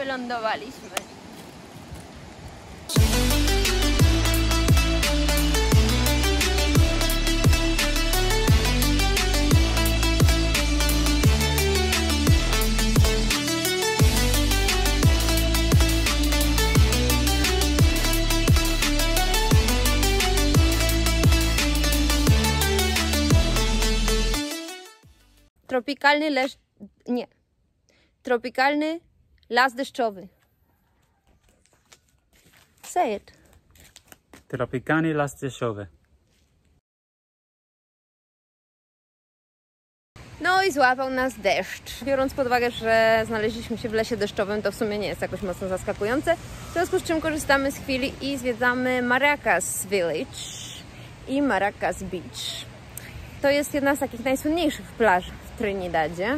wylądowaliśmy. Tropikalny las deszczowy. Say it. Tropikalny las deszczowy. No i złapał nas deszcz. Biorąc pod uwagę, że znaleźliśmy się w lesie deszczowym, to w sumie nie jest jakoś mocno zaskakujące. W związku z czym korzystamy z chwili i zwiedzamy Maracas Village i Maracas Beach. To jest jedna z takich najsłynniejszych plaż w Trinidadzie.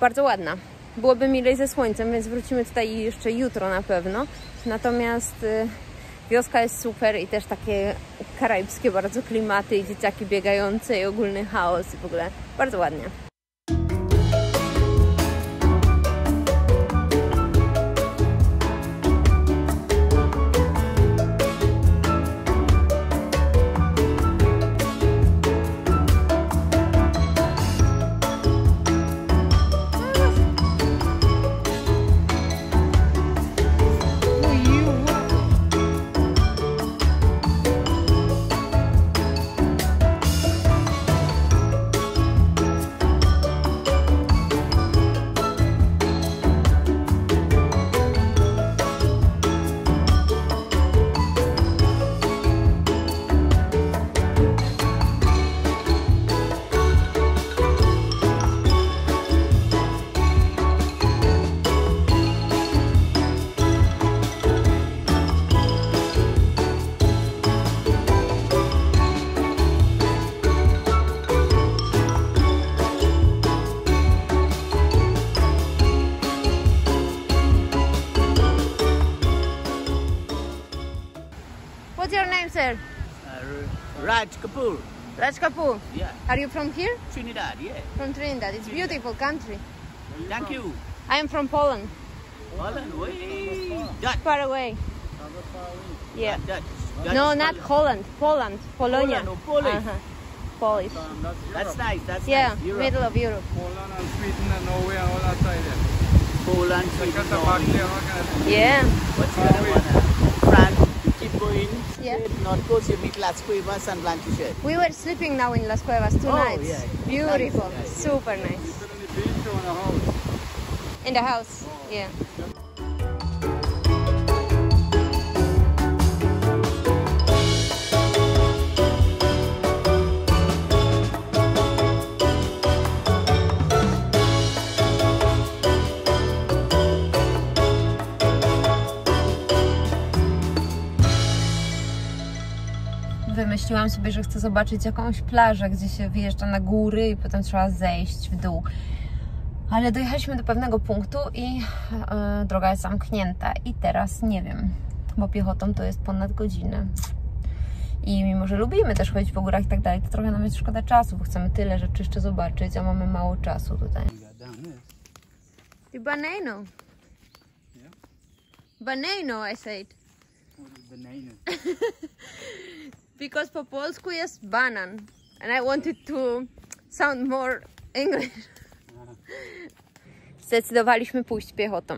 Bardzo ładna. Byłoby milej ze słońcem, więc wrócimy tutaj jeszcze jutro na pewno. Natomiast wioska jest super i też takie karaibskie bardzo klimaty i dzieciaki biegające i ogólny chaos i w ogóle bardzo ładnie. What's your name, sir? Raj Kapoor. Raj Kapoor? Yeah. Are you from here? Trinidad, yeah. From Trinidad. It's a beautiful country. Thank you. I am from Poland. Poland? Way Dutch. Far away. Yeah. Dutch. No, not Holland. Poland. Polonia. Poland, oh, Polish. Polish. That's nice. That's nice. Yeah, middle of Europe. Poland and Sweden and Norway are all outside there. Poland, Sweden, Norway. Yeah. What's the other one? France. Going, yeah. North Coast, you meet Las Cuevas and Lancashire. We were sleeping now in Las Cuevas two nights. Yeah. Beautiful, nice. Super nice. Sleeping on the beach or in the house? In the house, oh. Yeah. Wymyśliłam sobie, że chcę zobaczyć jakąś plażę, gdzie się wyjeżdża na góry i potem trzeba zejść w dół. Ale dojechaliśmy do pewnego punktu i droga jest zamknięta. I teraz nie wiem, bo piechotą to jest ponad godzinę. I mimo, że lubimy też chodzić po górach i tak dalej, to trochę nam jest szkoda czasu, bo chcemy tyle rzeczy jeszcze zobaczyć, a mamy mało czasu tutaj. Banano. Banano, I said. Banano. Because po polsku jest banan and I wanted to sound more English. Zdecydowaliśmy pójść piechotą.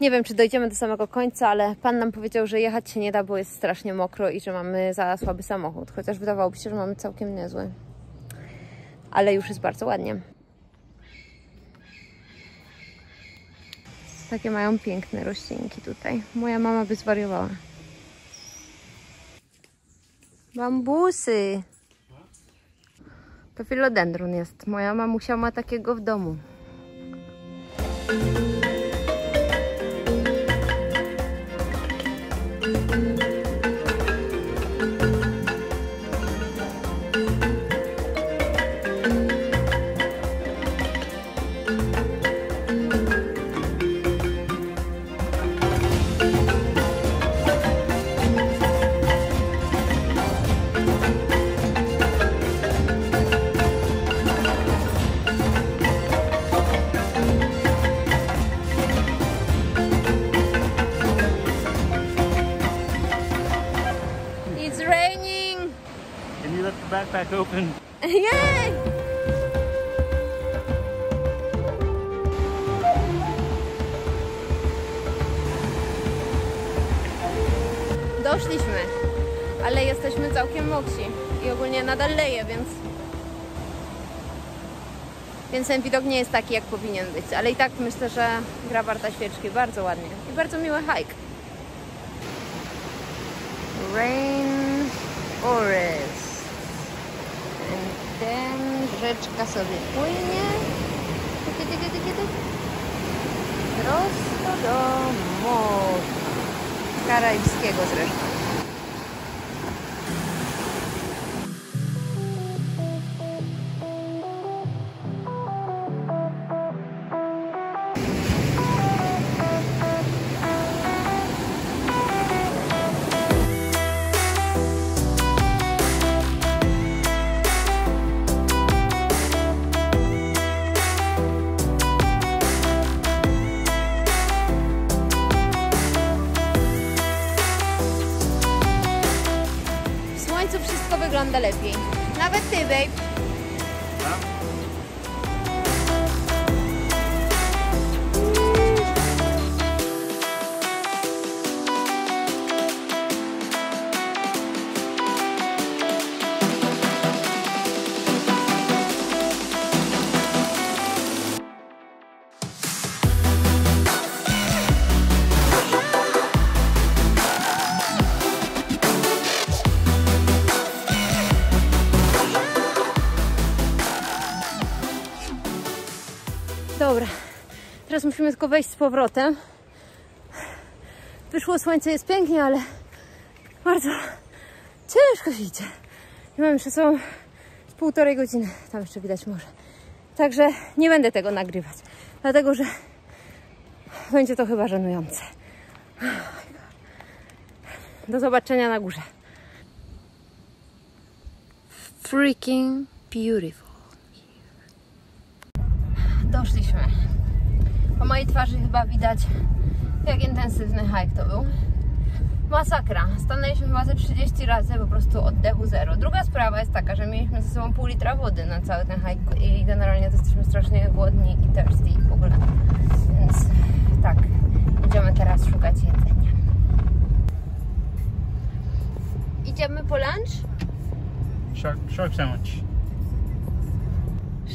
Nie wiem, czy dojdziemy do samego końca, ale pan nam powiedział, że jechać się nie da, bo jest strasznie mokro i że mamy za słaby samochód. Chociaż wydawałoby się, że mamy całkiem niezły. Ale już jest bardzo ładnie. Takie mają piękne roślinki tutaj. Moja mama by zwariowała. Bambusy. To filodendron jest. Moja mamusia ma takiego w domu. back open. Yay! Doszliśmy, ale jesteśmy całkiem moksi i ogólnie nadal leje, więc ten widok nie jest taki, jak powinien być, ale i tak myślę, że gra warta świeczki, bardzo ładnie i bardzo miły hike. Rain forest. And then rzeczka sobie płynie prosto do morza karaibskiego zresztą. Wygląda lepiej. Nawet ty, babe. Dobra, teraz musimy tylko wejść z powrotem. Wyszło słońce, jest pięknie, ale bardzo ciężko się idzie. I mam jeszcze sobą 1,5 godziny. Tam jeszcze widać morze. Także nie będę tego nagrywać, dlatego że będzie to chyba żenujące. Do zobaczenia na górze. Freaking beautiful. Doszliśmy. Po mojej twarzy chyba widać, jak intensywny hike to był. Masakra. Stanęliśmy chyba ze 30 razy, po prostu oddechu zero. Druga sprawa jest taka, że mieliśmy ze sobą pół litra wody na cały ten hike i generalnie to jesteśmy strasznie głodni i thirsty i w ogóle. Więc tak, idziemy teraz szukać jedzenia. Idziemy po lunch? Shark sandwich.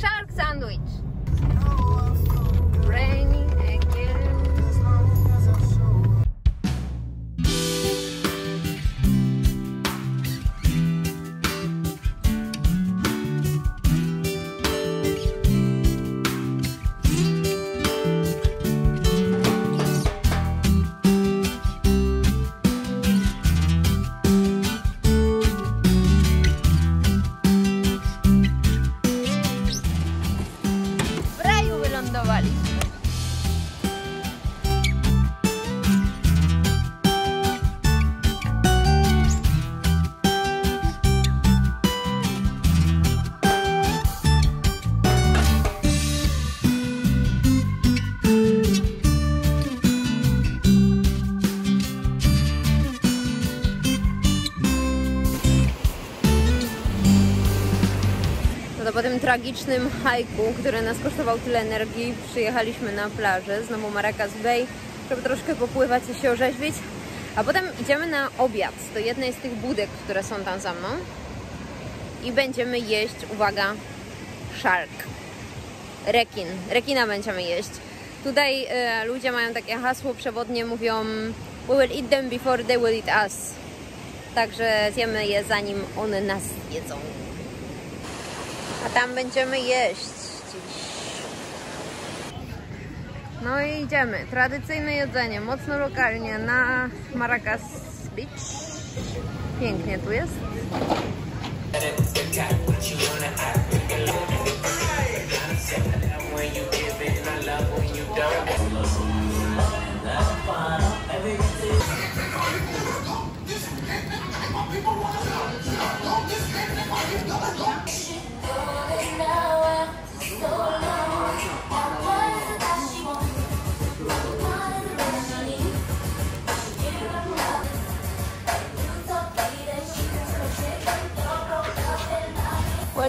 Shark sandwich. Raining again. Po tym tragicznym hajku, który nas kosztował tyle energii, przyjechaliśmy na plażę, znowu Maracas Bay, żeby troszkę popływać i się orzeźwić, a potem idziemy na obiad do jednej z tych budek, które są tam za mną i będziemy jeść, uwaga, shark, rekin, rekina będziemy jeść. Tutaj ludzie mają takie hasło przewodnie, mówią we will eat them before they will eat us, także zjemy je, zanim one nas jedzą. A tam będziemy jeść dziś. No i idziemy. Tradycyjne jedzenie, mocno lokalnie, na Maracas Beach. Pięknie tu jest.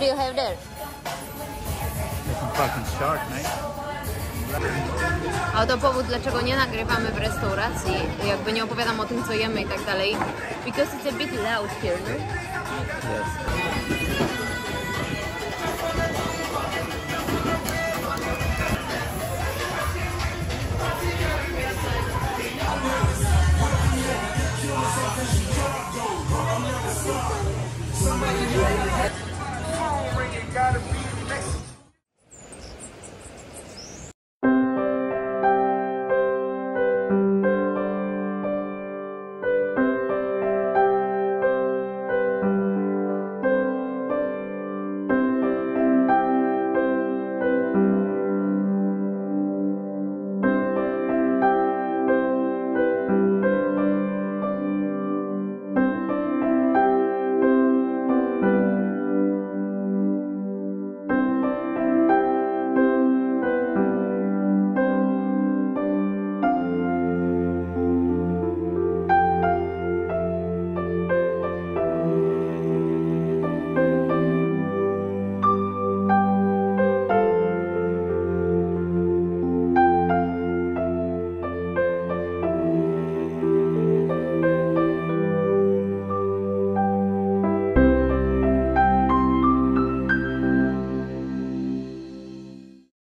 do you have there? There's some fucking shark, mate. A to powód, dlaczego nie nagrywamy w restauracji, jakby nie opowiadam o tym, co jemy i tak dalej. Because it's a bit loud here, no? Yes.